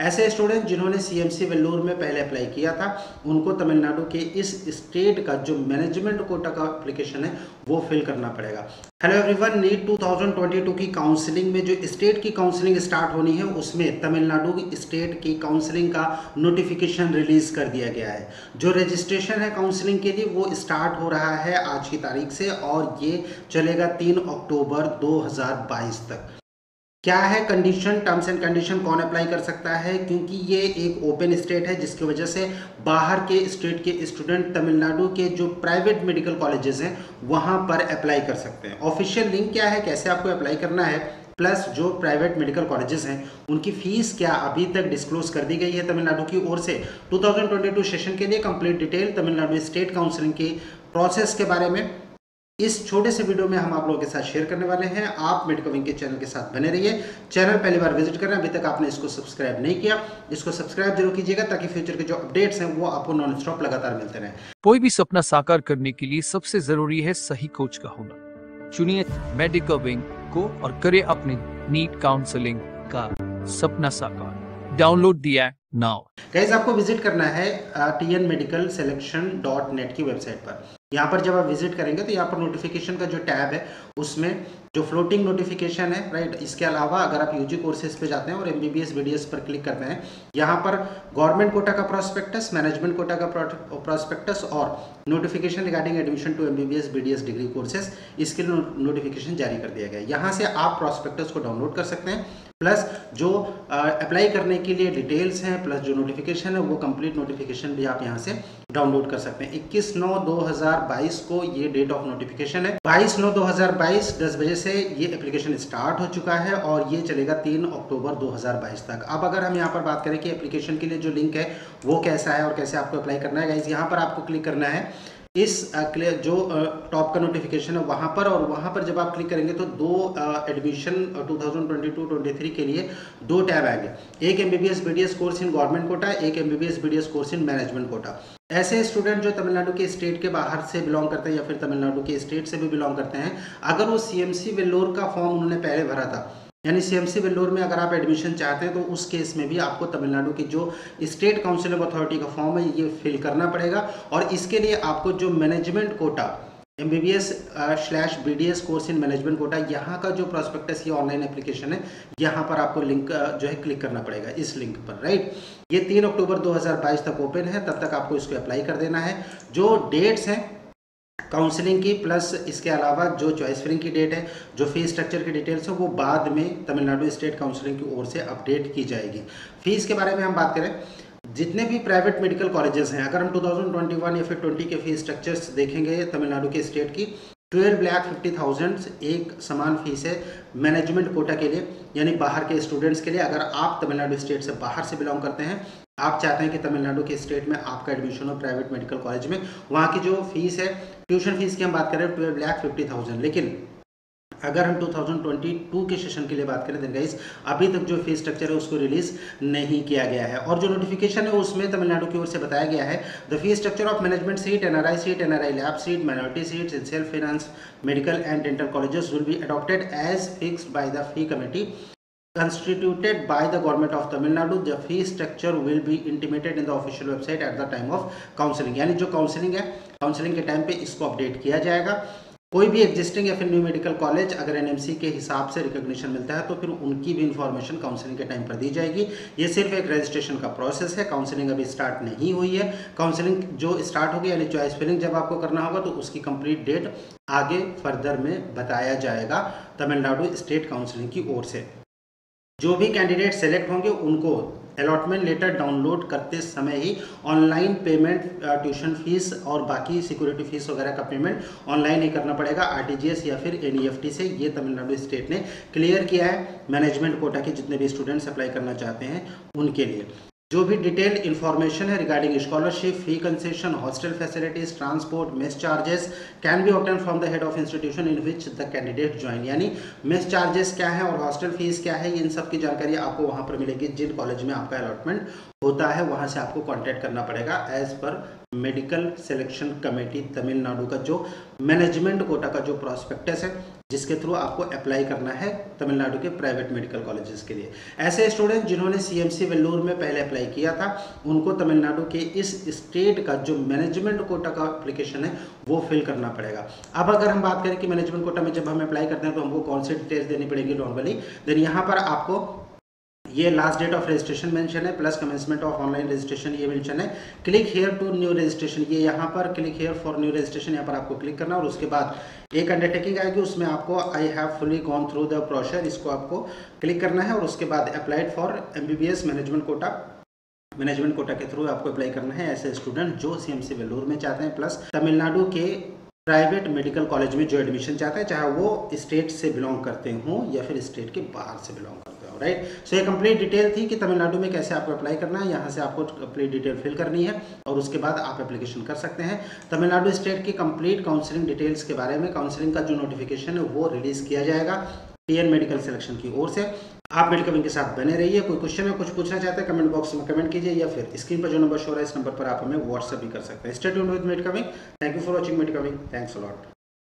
ऐसे स्टूडेंट जिन्होंने सीएमसी वेल्लोर में पहले अप्लाई किया था उनको तमिलनाडु के इस स्टेट का जो मैनेजमेंट कोटा का एप्लीकेशन है वो फिल करना पड़ेगा। हेलो एवरीवन, नीट 2022 की काउंसलिंग में जो स्टेट की काउंसलिंग स्टार्ट होनी है उसमें तमिलनाडु स्टेट की काउंसलिंग का नोटिफिकेशन रिलीज कर दिया गया है। जो रजिस्ट्रेशन है काउंसलिंग के लिए वो स्टार्ट हो रहा है आज की तारीख से और ये चलेगा 3 अक्टूबर 2022 तक। क्या है कंडीशन, टर्म्स एंड कंडीशन, कौन अप्लाई कर सकता है, क्योंकि ये एक ओपन स्टेट है जिसकी वजह से बाहर के स्टेट के स्टूडेंट तमिलनाडु के जो प्राइवेट मेडिकल कॉलेजेस हैं वहाँ पर अप्लाई कर सकते हैं। ऑफिशियल लिंक क्या है, कैसे आपको अप्लाई करना है, प्लस जो प्राइवेट मेडिकल कॉलेजेस हैं उनकी फ़ीस क्या अभी तक डिस्क्लोज कर दी गई है तमिलनाडु की ओर से। 2022 सेशन के लिए complete detail Tamil Nadu state counselling के प्रोसेस के बारे में इस छोटे से वीडियो में हम आप लोगों के साथ शेयर करने वाले हैं। आप मेडिका विंग के चैनल के साथ बने रहिए। चैनल पहली बार विजिट कर रहे हैं, अभी तक आपने इसको सब्सक्राइब नहीं किया, इसको सब्सक्राइब जरूर कीजिएगा ताकि फ्यूचर के जो अपडेट्स हैं वो आपको नॉन स्टॉप लगातार मिलते रहे। कोई भी सपना साकार करने के लिए सबसे जरूरी है सही कोच का होना। चुनिए मेडिका विंग को और करे अपने नीट काउंसलिंग का सपना साकार। डाउनलोड दिया है नाउ। गाइस, आपको विजिट करना है tnmedicalselection.net की वेबसाइट पर। यहाँ पर जब आप विजिट करेंगे तो यहाँ पर नोटिफिकेशन का जो टैब है उसमें जो फ्लोटिंग नोटिफिकेशन है, राइट। इसके अलावा अगर आप यूजी कोर्सेज पे जाते हैं और एमबीबीएस बीडीएस पर क्लिक करते हैं, यहाँ पर गवर्नमेंट कोटा का प्रॉस्पेक्टस, मैनेजमेंट कोटा का प्रॉस्पेक्टस और notification regarding admission to MBBS BDS degree courses, इसके लिए नोटिफिकेशन जारी कर दिया गया है। यहाँ से आप प्रॉस्पेक्टस को डाउनलोड कर सकते हैं, प्लस जो अप्लाई करने के लिए डिटेल्स हैं, प्लस जो नोटिफिकेशन है वो कंप्लीट नोटिफिकेशन भी आप यहाँ से डाउनलोड कर सकते हैं। 21/9/2022 को ये डेट ऑफ नोटिफिकेशन है। 22/9/2022 10 बजे से ये एप्लीकेशन स्टार्ट हो चुका है और ये चलेगा 3 अक्टूबर 2022 तक। अब अगर हम यहाँ पर बात करें कि एप्लीकेशन के लिए जो लिंक है वो कैसा है और कैसे आपको अप्लाई करना है, गाइस यहाँ पर आपको क्लिक करना है इस जो टॉप का नोटिफिकेशन है वहाँ पर, और वहाँ पर जब आप क्लिक करेंगे तो दो एडमिशन 2022-23 के लिए दो टैब आएंगे, एक MBBS BDS course in government quota, एक MBBS BDS course in management quota. ऐसे स्टूडेंट जो तमिलनाडु के स्टेट के बाहर से बिलोंग करते हैं या फिर तमिलनाडु के स्टेट से भी बिलोंग करते हैं, अगर वो सीएमसी वेल्लोर का फॉर्म उन्होंने पहले भरा था, यानी सीएमसी वेल्लोर में अगर आप एडमिशन चाहते हैं तो उस केस में भी आपको तमिलनाडु की जो स्टेट काउंसिल ऑफ अथॉरिटी का फॉर्म है ये फिल करना पड़ेगा और इसके लिए आपको जो management quota MBBS/BDS course in management quota, यहाँ का जो प्रॉस्पेक्टस या ऑनलाइन एप्लीकेशन है यहाँ पर आपको लिंक जो है क्लिक करना पड़ेगा इस लिंक पर, राइट। ये 3 अक्टूबर 2022 तक ओपन है, तब तक आपको इसको अप्लाई कर देना है। जो डेट्स हैं काउंसलिंग की, प्लस इसके अलावा जो चॉइस फिलिंग की डेट है, जो फीस स्ट्रक्चर की डिटेल्स है वो बाद में तमिलनाडु स्टेट काउंसलिंग की ओर से अपडेट की जाएगी। फीस के बारे में हम बात करें, जितने भी प्राइवेट मेडिकल कॉलेजेस हैं, अगर हम 2021 या फिर 20 के फीस स्ट्रक्चर्स देखेंगे तमिलनाडु के स्टेट की, 12,50,000 एक समान फीस है मैनेजमेंट कोटा के लिए, यानी बाहर के स्टूडेंट्स के लिए। अगर आप तमिलनाडु स्टेट से बाहर से बिलोंग करते हैं, आप चाहते हैं कि तमिलनाडु के स्टेट में आपका एडमिशन हो प्राइवेट मेडिकल कॉलेज में, वहाँ की जो फीस है, ट्यूशन फीस की हम बात करें 12,50,000। लेकिन अगर हम 2022 के सेशन के लिए बात करें तो गाइस अभी तक जो फीस स्ट्रक्चर है उसको रिलीज़ नहीं किया गया है। और जो नोटिफिकेशन है उसमें तमिलनाडु की ओर से बताया गया है the fees structure of management seat, NRI seat, NRI lab seat, minority seats in self finance medical and dental colleges will be adopted as fixed by the fee committee constituted by the government of Tamil Nadu. The fee structure will be intimated in the official website at the time of counselling, यानी जो counselling है counselling के time पे इसको update किया जाएगा। कोई भी एग्जिस्टिंग या फिर न्यू मेडिकल कॉलेज अगर एनएमसी के हिसाब से रिकॉग्निशन मिलता है तो फिर उनकी भी इंफॉर्मेशन काउंसलिंग के टाइम पर दी जाएगी। ये सिर्फ एक रजिस्ट्रेशन का प्रोसेस है, काउंसलिंग अभी स्टार्ट नहीं हुई है। काउंसलिंग जो स्टार्ट होगी यानी चॉइस फिलिंग जब आपको करना होगा तो उसकी कंप्लीट डेट आगे फर्दर में बताया जाएगा तमिलनाडु स्टेट काउंसलिंग की ओर से। जो भी कैंडिडेट सेलेक्ट होंगे उनको अलॉटमेंट लेटर डाउनलोड करते समय ही ऑनलाइन पेमेंट, ट्यूशन फीस और बाकी सिक्योरिटी फीस वगैरह का पेमेंट ऑनलाइन ही करना पड़ेगा आरटीजीएस या फिर एनईएफटी से। ये तमिलनाडु स्टेट ने क्लियर किया है मैनेजमेंट कोटा के जितने भी स्टूडेंट्स अप्लाई करना चाहते हैं उनके लिए। जो भी डिटेल इन्फॉर्मेशन है regarding scholarship, fee concession, hostel facilities, transport, mess charges can be obtain from the head of institution in which the candidate join, यानी मेस चार्जेस क्या है और हॉस्टल फीस क्या है, इन सब की जानकारी आपको वहाँ पर मिलेगी जिन कॉलेज में आपका अलॉटमेंट होता है, वहाँ से आपको कॉन्टैक्ट करना पड़ेगा as per medical selection committee Tamil Nadu का जो मैनेजमेंट कोटा का जो प्रॉस्पेक्टस है जिसके थ्रू आपको अप्लाई करना है तमिलनाडु के प्राइवेट मेडिकल कॉलेजेस के लिए। ऐसे स्टूडेंट जिन्होंने सीएमसी वेल्लोर में पहले अप्लाई किया था उनको तमिलनाडु के इस स्टेट का जो मैनेजमेंट कोटा का एप्लीकेशन है वो फिल करना पड़ेगा। अब अगर हम बात करें कि मैनेजमेंट कोटा में जब हम अप्लाई करते हैं तो हमको कौन सी डिटेल्स देनी पड़ेगी नॉर्मली, देन यहाँ पर आपको ये last date of registration mention है, plus commencement of online registration ये मेंशन है। Click here to new registration, ये यहाँ पर click here for new registration यहाँ पर आपको क्लिक करना, और उसके बाद एक अंडरटेकिंग आएगी उसमें आपको I have fully gone through the process, इसको आपको क्लिक करना है, और उसके बाद applied for MBBS management quota के थ्रू आपको अप्लाई करना है। ऐसे स्टूडेंट जो सीएमसी वेल्लोर में चाहते हैं प्लस तमिलनाडु के प्राइवेट मेडिकल कॉलेज में जो एडमिशन चाहते हैं, चाहे वो स्टेट से बिलोंग करते हों या फिर स्टेट के बाहर से बिलोंग करते हों, राइट। सो ये कंप्लीट डिटेल थी कि तमिलनाडु में कैसे आपको अप्लाई करना है, यहाँ से आपको कंप्लीट डिटेल फिल करनी है और उसके बाद आप एप्लीकेशन कर सकते हैं। तमिलनाडु स्टेट की कंप्लीट काउंसलिंग डिटेल्स के बारे में काउंसलिंग का जो नोटिफिकेशन है वो रिलीज़ किया जाएगा टीएन मेडिकल सिलेक्शन की ओर से। आप मेडिकल विंग के साथ बने रहिए। कोई क्वेश्चन है, कुछ पूछना चाहते हैं, कमेंट बॉक्स में कमेंट कीजिए या फिर स्क्रीन पर जो नंबर शो रहा है इस नंबर पर आप हमें व्हाट्सएप भी कर सकते हैं। Stay tuned with medical wing. Thank you for watching medical wing. Thanks a lot.